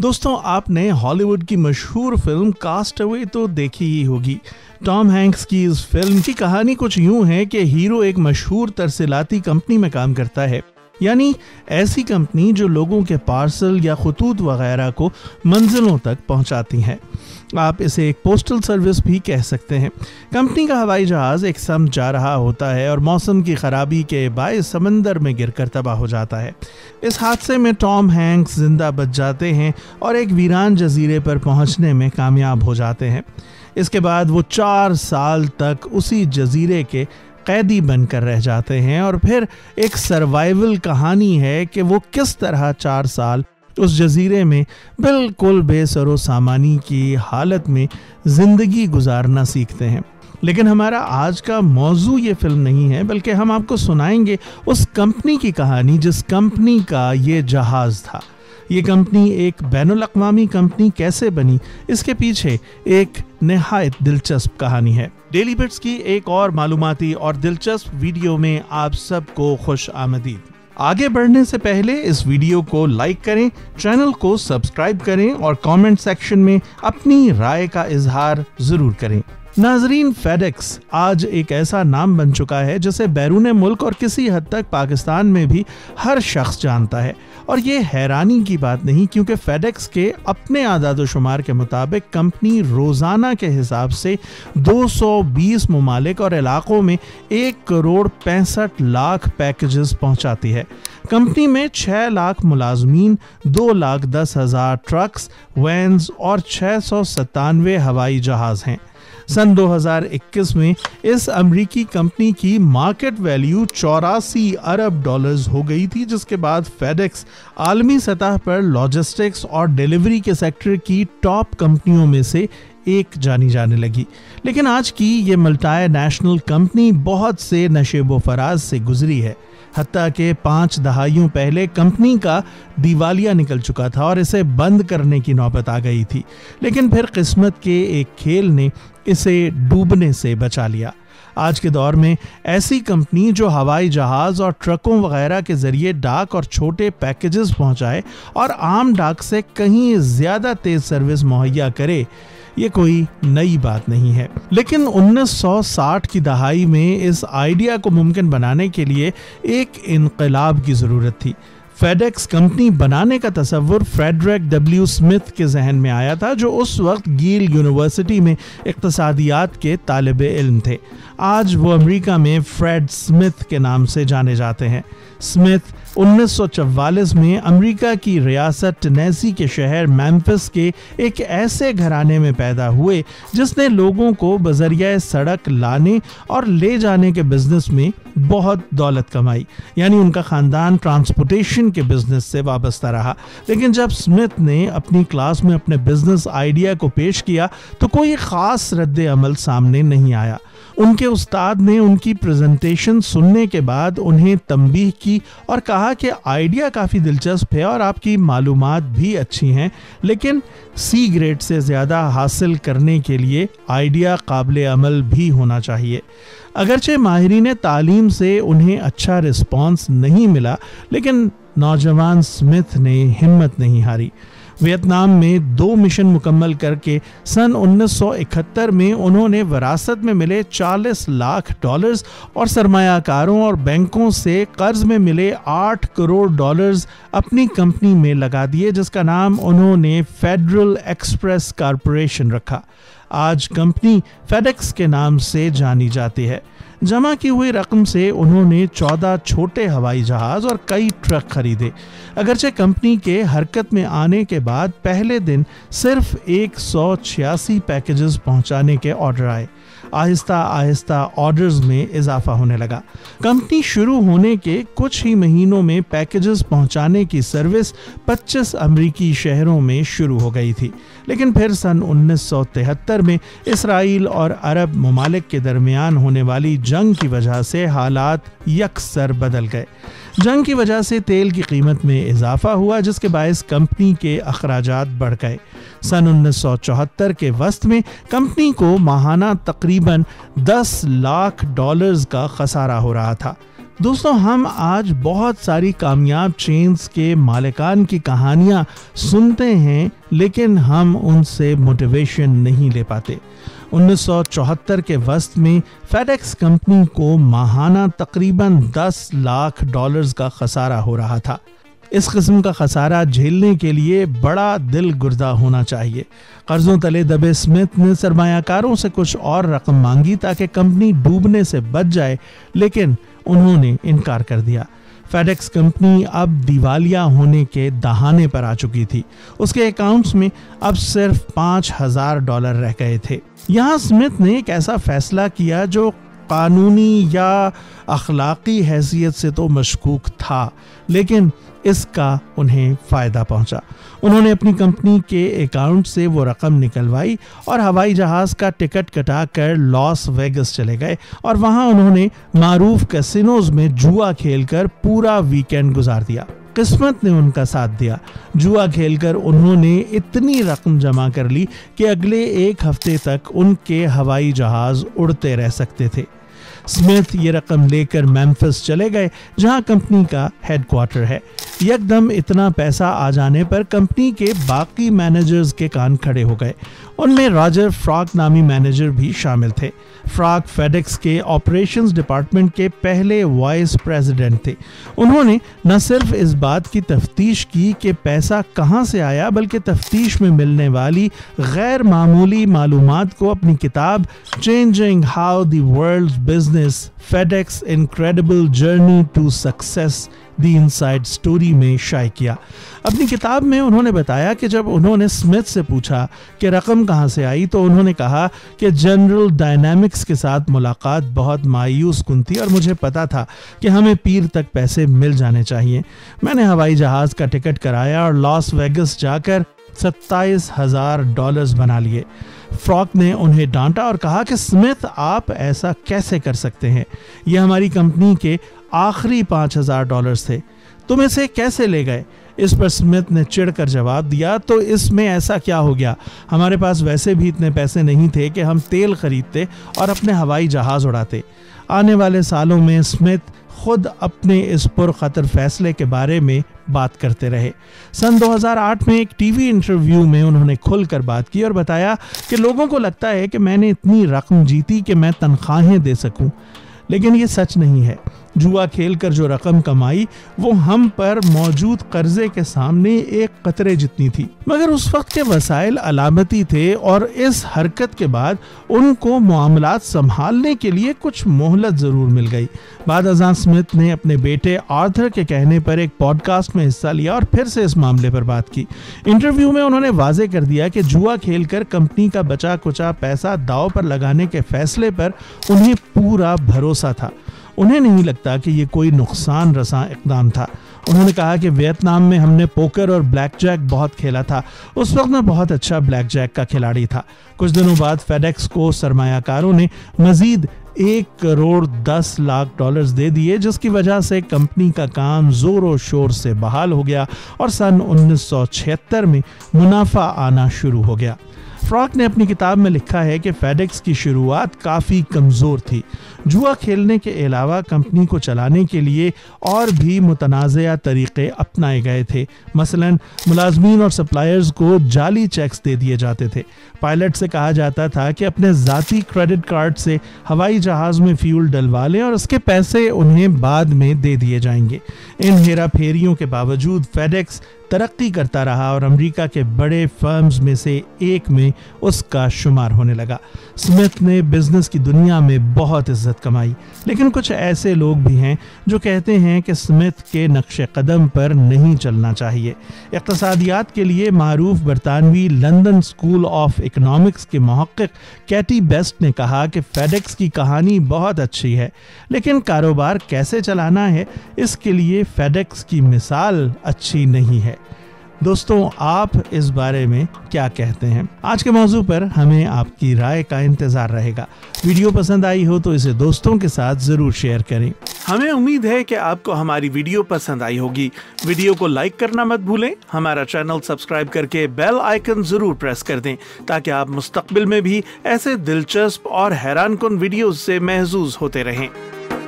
दोस्तों, आपने हॉलीवुड की मशहूर फिल्म कास्टअवे तो देखी ही होगी। टॉम हैंक्स की इस फिल्म की कहानी कुछ यूं है कि हीरो एक मशहूर तरसिलाती कंपनी में काम करता है, यानी ऐसी कंपनी जो लोगों के पार्सल या खतूत वगैरह को मंजिलों तक पहुंचाती हैं। आप इसे एक पोस्टल सर्विस भी कह सकते हैं। कंपनी का हवाई जहाज़ एक सम जा रहा होता है और मौसम की खराबी के बायस समंदर में गिरकर तबाह हो जाता है। इस हादसे में टॉम हैंक्स जिंदा बच जाते हैं और एक वीरान जजीरे पर पहुंचने में कामयाब हो जाते हैं। इसके बाद वो 4 साल तक उसी जजीरे के कैदी बनकर रह जाते हैं और फिर एक सर्वाइवल कहानी है कि वो किस तरह 4 साल उस जजीरे में बिल्कुल बेसरो सामानी की हालत में ज़िंदगी गुजारना सीखते हैं। लेकिन हमारा आज का मौजू ये फिल्म नहीं है, बल्कि हम आपको सुनाएंगे उस कंपनी की कहानी जिस कंपनी का ये जहाज़ था। ये कंपनी एक बैनुल-अक़वामी कंपनी कैसे बनी, इसके पीछे एक नहायत दिलचस्प कहानी है। डेलीबिट्स की एक और मालूमाती और दिलचस्प वीडियो में आप सबको खुश आमदीद। आगे बढ़ने से पहले इस वीडियो को लाइक करें, चैनल को सब्सक्राइब करें और कमेंट सेक्शन में अपनी राय का इजहार जरूर करें। नाजरीन, फेडेक्स आज एक ऐसा नाम बन चुका है जिसे बैरून मुल्क और किसी हद तक पाकिस्तान में भी हर शख्स जानता है, और ये हैरानी की बात नहीं क्योंकि फेडेक्स के अपने आदादोशुमार के मुताबिक कंपनी रोज़ाना के हिसाब से 220 ममालिक और इलाक़ों में 1,65,00,000 पैकेजेस पहुंचाती है। कंपनी में 6 लाख मुलाजमीन, 2,10,000 ट्रक्स, वैन्स और 697 हवाई जहाज़ हैं। सन 2021 में इस अमेरिकी कंपनी की मार्केट वैल्यू $84 अरब हो गई थी, जिसके बाद फेडेक्स आलमी सतह पर लॉजिस्टिक्स और डिलीवरी के सेक्टर की टॉप कंपनियों में से एक जानी जाने लगी। लेकिन आज की ये मल्टी नेशनल कंपनी बहुत से नशेबो फराज से गुजरी है। हत्ता के 5 दहाइयों पहले कंपनी का दिवालिया निकल चुका था और इसे बंद करने की नौबत आ गई थी, लेकिन फिर किस्मत के एक खेल ने इसे डूबने से बचा लिया। आज के दौर में ऐसी कंपनी जो हवाई जहाज़ और ट्रकों वगैरह के ज़रिए डाक और छोटे पैकेजेस पहुंचाए और आम डाक से कहीं ज़्यादा तेज़ सर्विस मुहैया करे, ये कोई नई बात नहीं है। लेकिन 1960 की दहाई में इस आइडिया को मुमकिन बनाने के लिए एक इनकलाब की ज़रूरत थी। फेडेक्स कंपनी बनाने का तस्वर फ्रेडरिक डब्ल्यू स्मिथ के जहन में आया था, जो उस वक्त येल यूनिवर्सिटी में इक्तसादियात के तालिब इल्म थे। आज वो अमेरिका में फ्रेड स्मिथ के नाम से जाने जाते हैं। स्मिथ 1944 में अमेरिका की रियासत टेनेसी के शहर मेम्फिस के एक ऐसे घराने में पैदा हुए जिसने लोगों को बजरिया सड़क लाने और ले जाने के बिजनेस में बहुत दौलत कमाई, यानी उनका ख़ानदान ट्रांसपोर्टेशन के बिजनेस से वाबस्ता रहा। लेकिन जब स्मिथ ने अपनी क्लास में अपने बिजनेस आइडिया को पेश किया तो कोई ख़ास रद्द-ए-अमल सामने नहीं आया। उनके उस्ताद ने उनकी प्रेजेंटेशन सुनने के बाद उन्हें तंबीह की और कहा कि आइडिया काफ़ी दिलचस्प है और आपकी मालूमात भी अच्छी हैं, लेकिन सी ग्रेड से ज़्यादा हासिल करने के लिए आइडिया काबिल अमल भी होना चाहिए। अगरचे माहिरीन तालीम से उन्हें अच्छा रिस्पॉन्स नहीं मिला, लेकिन नौजवान स्मिथ ने हिम्मत नहीं हारी। वियतनाम में 2 मिशन मुकम्मल करके सन 1971 में उन्होंने विरासत में मिले $40 लाख और सरमायाकारों और बैंकों से कर्ज में मिले $8 करोड़ अपनी कंपनी में लगा दिए, जिसका नाम उन्होंने फेडरल एक्सप्रेस कॉरपोरेशन रखा। आज कंपनी फेडेक्स के नाम से जानी जाती है। जमा की हुई रकम से उन्होंने 14 छोटे हवाई जहाज़ और कई ट्रक खरीदे। अगरचे कंपनी के हरकत में आने के बाद पहले दिन सिर्फ 186 पैकेजेस पहुंचाने के ऑर्डर आए। आहिस्ता आहिस्ता ऑर्डर्स में इजाफा होने लगा। कंपनी शुरू होने के कुछ ही महीनों में पैकेजेस पहुंचाने की सर्विस 25 अमेरिकी शहरों में शुरू हो गई थी। लेकिन फिर सन 1973 में इसराइल और अरब ममालिक के दरमियान होने वाली जंग की वजह से हालात यकसर बदल गए। जंग की वजह से तेल की कीमत में इजाफा हुआ, जिसके बायस कंपनी के अखराजात बढ़ गए। सन 1974 के वस्त में कंपनी को माहाना तकरीबन $10 लाख का खसारा हो रहा था। दोस्तों, हम आज बहुत सारी कामयाब चेन्स के मालिकान की कहानियाँ सुनते हैं, लेकिन हम उनसे मोटिवेशन नहीं ले पाते। 1974 के वस्त में फेडेक्स कंपनी को माहाना तकरीबन $10 लाख का खसारा हो रहा था। इस किस्म का खसारा झेलने के लिए बड़ा दिल गुर्दा होना चाहिए। कर्जों तले दबे स्मिथ ने सरमायाकारों से कुछ और रकम मांगी ताकि कंपनी डूबने से बच जाए, लेकिन उन्होंने इनकार कर दिया। फेडेक्स कंपनी अब दिवालिया होने के दहाने पर आ चुकी थी। उसके अकाउंट्स में अब सिर्फ $5000 रह गए थे। यहाँ स्मिथ ने एक ऐसा फैसला किया जो कानूनी या अखलाकी हैसियत से तो मशकूक था, लेकिन इसका उन्हें फ़ायदा पहुंचा। उन्होंने अपनी कंपनी के अकाउंट से वो रकम निकलवाई और हवाई जहाज़ का टिकट कटाकर लॉस वेगस चले गए और वहां उन्होंने मारूफ कैसिनोज में जुआ खेलकर पूरा वीकेंड गुजार दिया। किस्मत ने उनका साथ दिया। जुआ खेलकर उन्होंने इतनी रकम जमा कर ली कि अगले एक हफ्ते तक उनके हवाई जहाज़ उड़ते रह सकते थे। स्मिथ ये रकम लेकर मेम्फिस चले गए, जहां कंपनी का हेडक्वार्टर है। एकदम इतना पैसा आ जाने पर कंपनी के बाकी मैनेजर्स के कान खड़े हो गए। उनमें रॉजर फ्रॉक नामी मैनेजर भी शामिल थे। फ्रॉक फेडेक्स के ऑपरेशंस डिपार्टमेंट के पहले वाइस प्रेसिडेंट थे। उन्होंने न सिर्फ इस बात की तफ्तीश की कि पैसा कहां से आया, बल्कि तफ्तीश में मिलने वाली गैर मामूली मालूमात को अपनी किताब changing how the world's business FedEx incredible journey to success the inside story में शाये किया। अपनी किताब में उन्होंने बताया कि जब उन्होंने स्मिथ से पूछा कि रकम कहाँ से आई, तो उन्होंने कहा कि जनरल डायनामिक्स के साथ मुलाकात बहुत मायूस कुन थी और मुझे पता था कि हमें पीर तक पैसे मिल जाने चाहिए। मैंने हवाई जहाज़ का टिकट कराया और लॉस वेगस जाकर $27,000 बना लिए। फ्रॉक ने उन्हें डांटा और कहा कि स्मिथ, आप ऐसा कैसे कर सकते हैं? ये हमारी कंपनी के आखिरी $5000 थे, तुम इसे कैसे ले गए? इस पर स्मिथ ने चिढ़कर जवाब दिया, तो इसमें ऐसा क्या हो गया? हमारे पास वैसे भी इतने पैसे नहीं थे कि हम तेल खरीदते और अपने हवाई जहाज़ उड़ाते। आने वाले सालों में स्मिथ खुद अपने इस पुरखतर फैसले के बारे में बात करते रहे। सन 2008 में एक टीवी इंटरव्यू में उन्होंने खुलकर बात की और बताया कि लोगों को लगता है कि मैंने इतनी रकम जीती कि मैं तनख्वाहें दे सकूं, लेकिन ये सच नहीं है। जुआ खेलकर जो रकम कमाई वो हम पर मौजूद कर्जे के सामने एक कतरे जितनी थी, मगर उस वक्त के वसाइल अलामती थे और इस हरकत के बाद उनको मामलात संभालने के लिए कुछ मोहलत ज़रूर मिल गई। बाद अज़ां स्मिथ ने अपने बेटे आर्थर के कहने पर एक पॉडकास्ट में हिस्सा लिया और फिर से इस मामले पर बात की। इंटरव्यू में उन्होंने वाजे कर दिया कि जुआ खेलकर कंपनी का बचा कुचा पैसा दाव पर लगाने के फैसले पर उन्हें पूरा भरोसा था। उन्हें नहीं लगता कि ये कोई नुकसान रसां इकदाम था। उन्होंने कहा कि वियतनाम में हमने पोकर और ब्लैक जैक बहुत खेला था। उस वक्त मैं बहुत अच्छा ब्लैक जैक का खिलाड़ी था। कुछ दिनों बाद फेडेक्स को सरमायाकारों ने मजीद $1,10,00,000 दे दिए, जिसकी वजह से कंपनी का काम ज़ोरों शोर से बहाल हो गया और सन 1976 में मुनाफा आना शुरू हो गया। फ्रॉक ने अपनी किताब में लिखा है कि फेडेक्स की शुरुआत काफ़ी कमज़ोर थी। जुआ खेलने के अलावा कंपनी को चलाने के लिए और भी मुतनाज़ा तरीक़े अपनाए गए थे। मसलन मुलाजमीन और सप्लायर्स को जाली चेक्स दे दिए जाते थे। पायलट से कहा जाता था कि अपने ज़ाती क्रेडिट कार्ड से हवाई जहाज़ में फ्यूल डलवा लें और उसके पैसे उन्हें बाद में दे दिए जाएंगे। इन हेरा फेरियों के बावजूद फेडेक्स तरक्की करता रहा और अमेरिका के बड़े फर्म्स में से एक में उसका शुमार होने लगा। स्मिथ ने बिजनेस की दुनिया में बहुत इज्जत कमाई, लेकिन कुछ ऐसे लोग भी हैं जो कहते हैं कि स्मिथ के नक्शे कदम पर नहीं चलना चाहिए। इक़्तिसादियात के लिए मारूफ बरतानवी लंदन स्कूल ऑफ इकनॉमिक्स के मुहक्किक़ कैटी बेस्ट ने कहा कि फेडेक्स की कहानी बहुत अच्छी है, लेकिन कारोबार कैसे चलाना है इसके लिए फेडेक्स की मिसाल अच्छी नहीं है। दोस्तों, आप इस बारे में क्या कहते हैं? आज के मौजू पर हमें आपकी राय का इंतज़ार रहेगा। वीडियो पसंद आई हो तो इसे दोस्तों के साथ ज़रूर शेयर करें। हमें उम्मीद है कि आपको हमारी वीडियो पसंद आई होगी। वीडियो को लाइक करना मत भूलें। हमारा चैनल सब्सक्राइब करके बेल आइकन ज़रूर प्रेस कर दें ताकि आप मुस्तकबिल में भी ऐसे दिलचस्प और हैरानकुन वीडियोज़ से महजूज़ होते रहें।